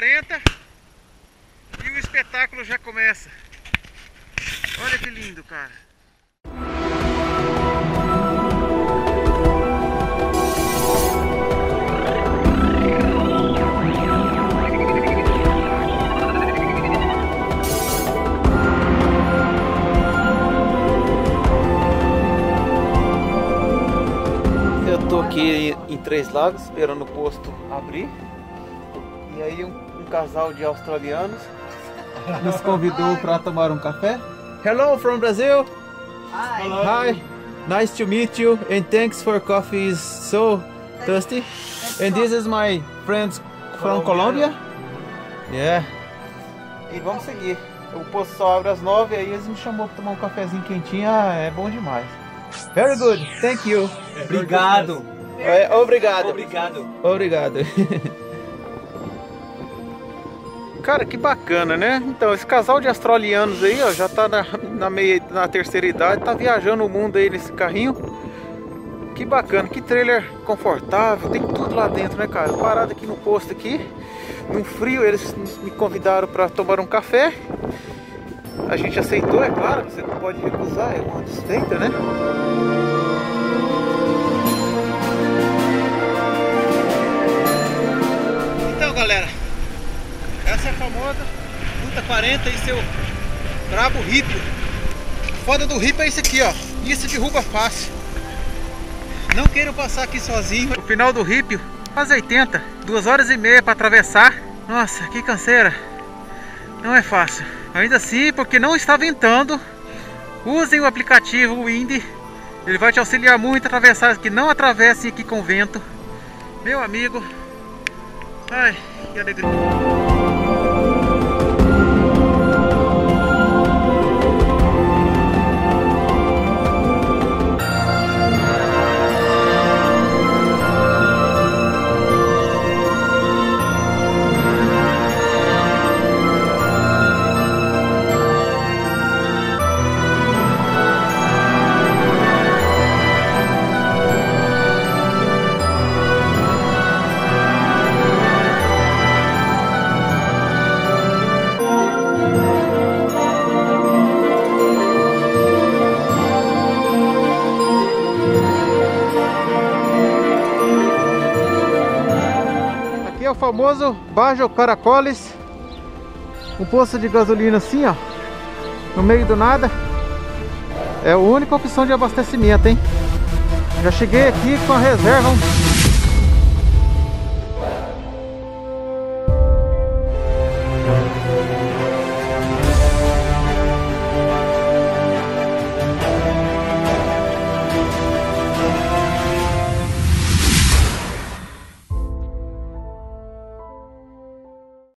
40 e o espetáculo já começa. Olha que lindo, cara. Estou aqui em Três Lagos, esperando o posto abrir, e aí um casal de australianos nos convidou para tomar um café. Hello from Brazil! Hi! Hello. Hi! Nice to meet you, and thanks for coffee, is so thirsty. And this is my friends from Colombia. Yeah! E vamos seguir. O posto só abre às 9, aí eles me chamaram para tomar um cafezinho quentinho, é bom demais. Very good, thank you. Obrigado. É, obrigado. Obrigado. Obrigado. Cara, que bacana, né? Então, esse casal de australianos aí, ó, já tá na terceira idade, tá viajando o mundo aí nesse carrinho. Que bacana, que trailer confortável, tem tudo lá dentro, né, cara? Parado aqui no posto aqui, num frio, eles me convidaram para tomar um café. A gente aceitou, é claro, você não pode recusar, é uma desfeita, né? Então, galera, essa é a famosa Ruta 40 e seu brabo ripo. Foda do ripo é isso aqui, ó. Isso derruba fácil. Não queiram passar aqui sozinho. O final do ripo, quase 80, 2 horas e meia para atravessar. Nossa, que canseira. Não é fácil. Ainda assim, porque não está ventando, usem o aplicativo Windy, ele vai te auxiliar muito a atravessar, que não atravessem aqui com vento. Meu amigo, ai, que alegria. É o famoso Bajo Caracoles, um posto de gasolina assim, ó, no meio do nada. É a única opção de abastecimento, hein? Já cheguei aqui com a reserva.